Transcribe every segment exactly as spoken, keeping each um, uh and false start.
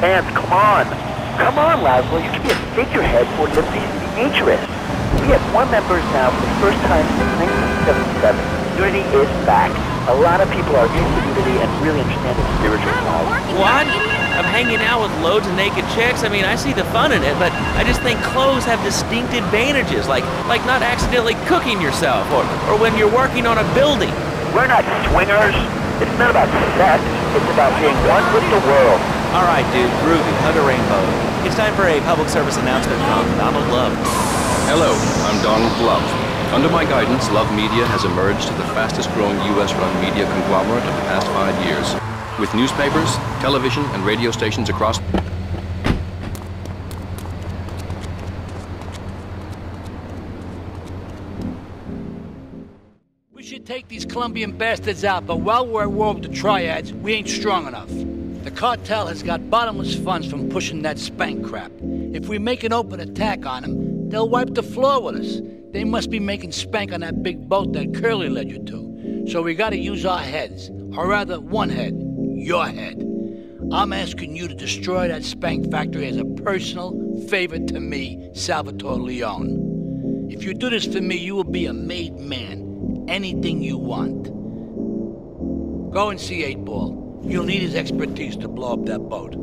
plans, come on! Come on, Lazlo, you can be a figurehead for Liberty's Beatrice! We have more members now for the first time since nineteen seventy-seven. Unity is back. A lot of people are into Unity and really understand its spiritual side. What? I'm hanging out with loads of naked chicks. I mean, I see the fun in it, but I just think clothes have distinct advantages, like like not accidentally cooking yourself, or, or when you're working on a building. We're not swingers. It's not about sex. It's about being one with the world. All right, dude. Groovy. Hug a rainbow. It's time for a public service announcement from Donald Love. Hello, I'm Donald Love. Under my guidance, Love Media has emerged as the fastest-growing U S-run media conglomerate of the past five years, with newspapers, television, and radio stations across... We should take these Colombian bastards out, but while we're at war with the triads, we ain't strong enough. The cartel has got bottomless funds from pushing that spank crap. If we make an open attack on them, they'll wipe the floor with us. They must be making spank on that big boat that Curly led you to. So we gotta use our heads. Or rather, one head. Your head. I'm asking you to destroy that spank factory as a personal favor to me, Salvatore Leone. If you do this for me, you will be a made man. Anything you want. Go and see eight ball. You'll need his expertise to blow up that boat.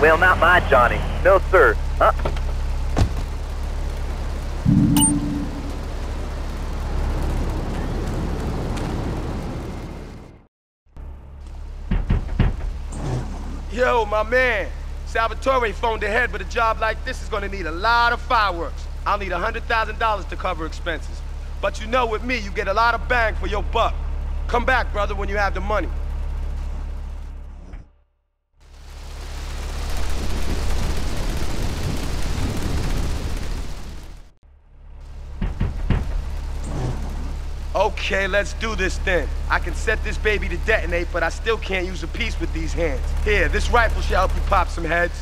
Well, not my Johnny. No, sir. Huh? Yo, my man. Salvatore phoned ahead, but a job like this is gonna need a lot of fireworks. I'll need one hundred thousand dollars to cover expenses. But you know, with me, you get a lot of bang for your buck. Come back, brother, when you have the money. Okay, let's do this then. I can set this baby to detonate, but I still can't use a piece with these hands. Here, this rifle should help you pop some heads.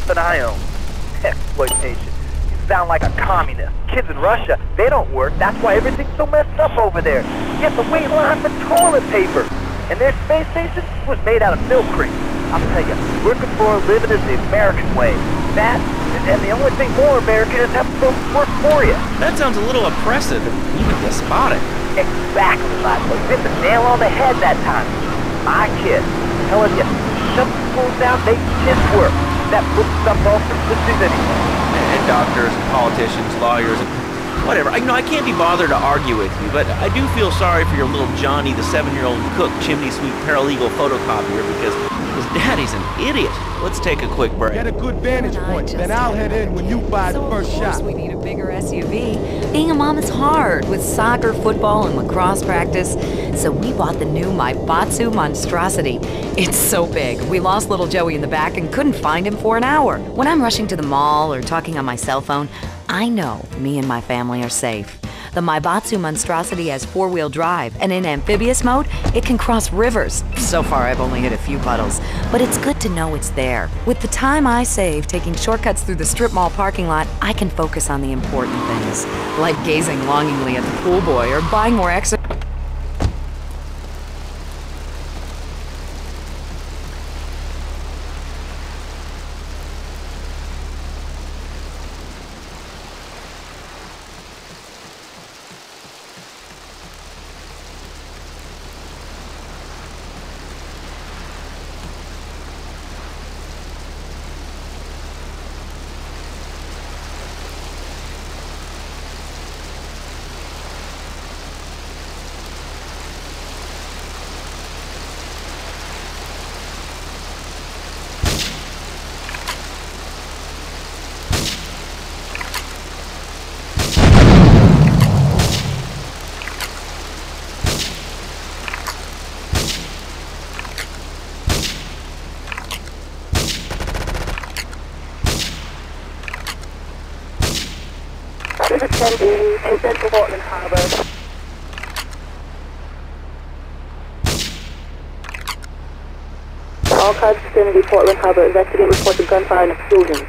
It's an I O M. Exploitation. You sound like a communist. Kids in Russia, they don't work. That's why everything's so messed up over there. You have to wait in line for toilet paper. And their space station was made out of milk cream. I'll tell you, working for a living is the American way. That, and the only thing more American is having folks work for you. That sounds a little oppressive and even despotic. Exactly, Lazlo. You hit the nail on the head that time. My kid, I'm telling you, shut the schools down, they kids work. That books up off from the city. And doctors, and politicians, lawyers, and whatever. I, you know, I can't be bothered to argue with you, but I do feel sorry for your little Johnny, the seven-year-old cook, chimney sweep, paralegal photocopier, because his daddy's an idiot. Let's take a quick break. Get a good vantage point, then I'll head in when you buy the first shot. We need a bigger S U V. Being a mom is hard with soccer, football, and lacrosse practice, so we bought the new Maibatsu Monstrosity. It's so big. We lost little Joey in the back and couldn't find him for an hour. When I'm rushing to the mall or talking on my cell phone, I know me and my family are safe. The Maibatsu Monstrosity has four-wheel drive, and in amphibious mode, it can cross rivers. So far, I've only hit a few puddles, but it's good to know it's there. With the time I save taking shortcuts through the strip mall parking lot, I can focus on the important things, like gazing longingly at the pool boy or buying more exercise. Kennedy to Central Portland Harbour. All cars vicinity Portland Harbour, investigate reports of gunfire and explosions.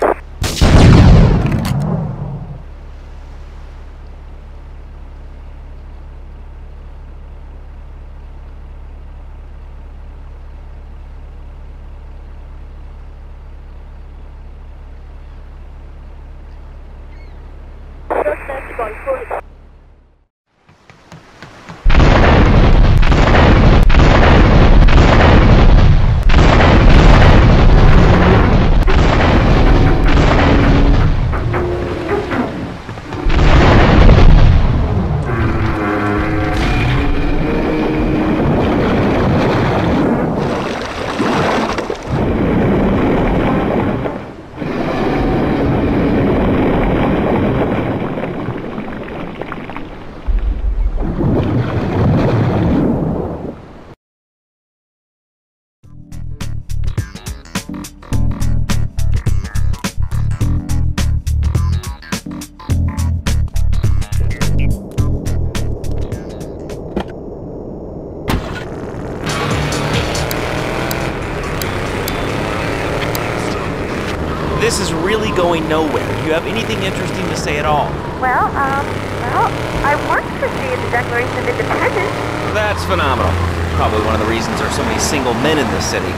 This is really going nowhere. Do you have anything interesting to say at all? Well, um, well, I worked for you at the Declaration of Independence. That's phenomenal. Probably one of the reasons there are so many single men in this city.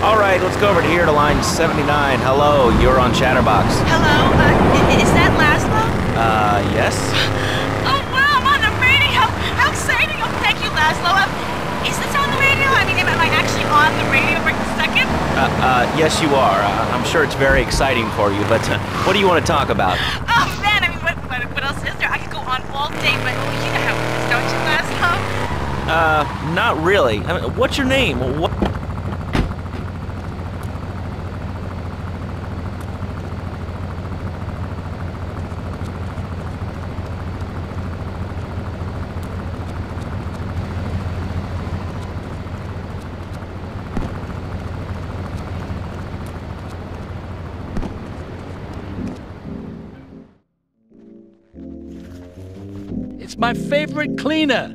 All right, let's go over to here to line seventy-nine. Hello, you're on Chatterbox. Hello, uh, is that Lazlo? Uh, yes. Oh, wow, I'm on the radio. How exciting. Oh, thank you, Lazlo. Um, is this on the radio? I mean, am I actually on the radio right this second? Uh, uh, yes you are. Uh, I'm sure it's very exciting for you, but uh, what do you want to talk about? Oh man, I mean, what, what, what else is there? I could go on all day, but oh, you know how it is, don't you, Lazlo? Uh, not really. I mean, what's your name? What? My favorite cleaner.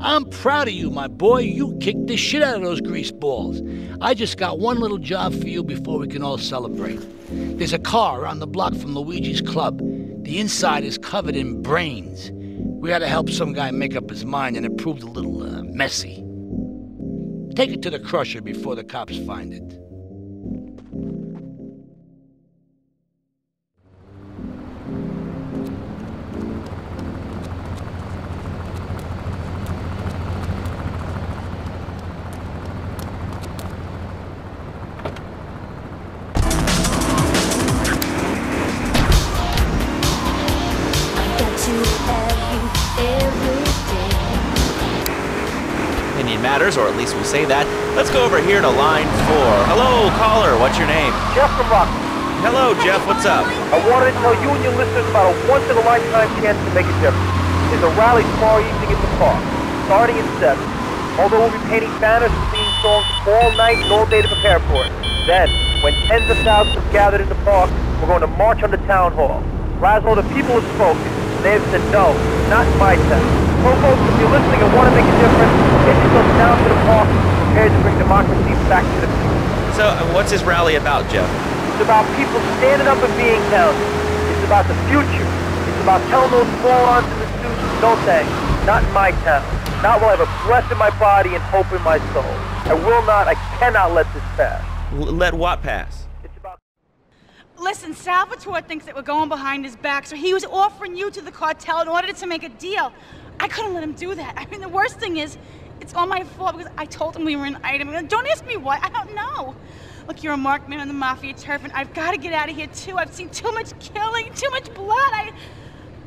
I'm proud of you, my boy. You kicked the shit out of those grease balls. I just got one little job for you before we can all celebrate. There's a car around the block from Luigi's Club. The inside is covered in brains. We had to help some guy make up his mind, and it proved a little uh, messy. Take it to the crusher before the cops find it. Or at least we say that. Let's go over here to line four. Hello, caller. What's your name? Jeff from Rock. Hello, Jeff. What's up? I wanted to tell you and your listeners about a once-in-a-lifetime chance to make a difference. There's a rally tomorrow evening at the park, starting at seven. Although we'll be painting banners and singing songs all night and all day to prepare for it. Then, when tens of thousands have gathered in the park, we're going to march on the town hall. Lazlo, the people have spoken. They've said, no, not my town. So folks, if you're listening and want to make a difference, get yourself down to the park, prepared to bring democracy back to the people. So, uh, what's this rally about, Jeff? It's about people standing up and being counted. It's about the future. It's about telling those morons and the students, no thanks, not in my town. Not while I have a breath in my body and hope in my soul. I will not, I cannot let this pass. L let what pass? Listen, Salvatore thinks that we're going behind his back, so he was offering you to the cartel in order to make a deal. I couldn't let him do that. I mean, the worst thing is, it's all my fault because I told him we were an item. Don't ask me why, I don't know. Look, you're a marked man on the mafia turf, and I've got to get out of here, too. I've seen too much killing, too much blood. I...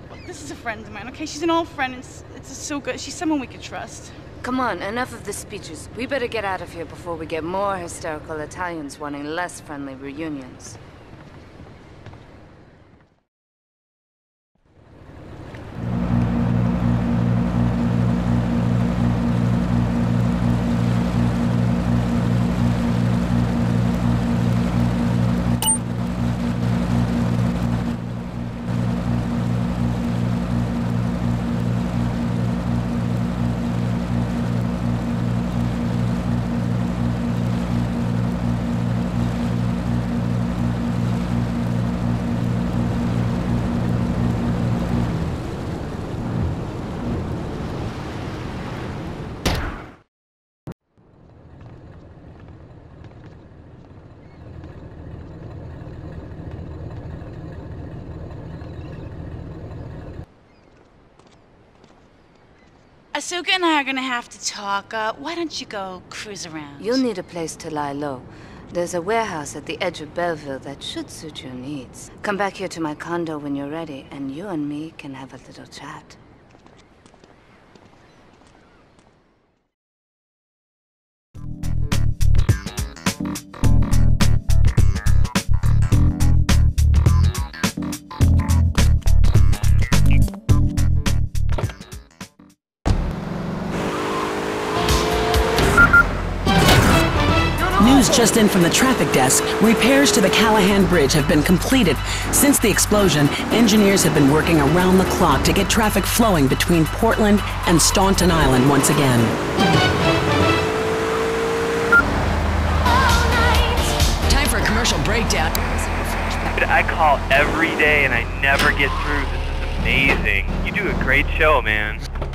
Look, this is a friend of mine, okay? She's an old friend, and it's, it's so good. She's someone we could trust. Come on, enough of the speeches. We better get out of here before we get more hysterical Italians wanting less friendly reunions. Asuka and I are gonna have to talk. Uh, why don't you go cruise around? You'll need a place to lie low. There's a warehouse at the edge of Belleville that should suit your needs. Come back here to my condo when you're ready, and you and me can have a little chat. Just in from the traffic desk, repairs to the Callahan Bridge have been completed. Since the explosion, engineers have been working around the clock to get traffic flowing between Portland and Staunton Island once again. Time for a commercial breakdown. I call every day and I never get through. This is amazing. You do a great show, man.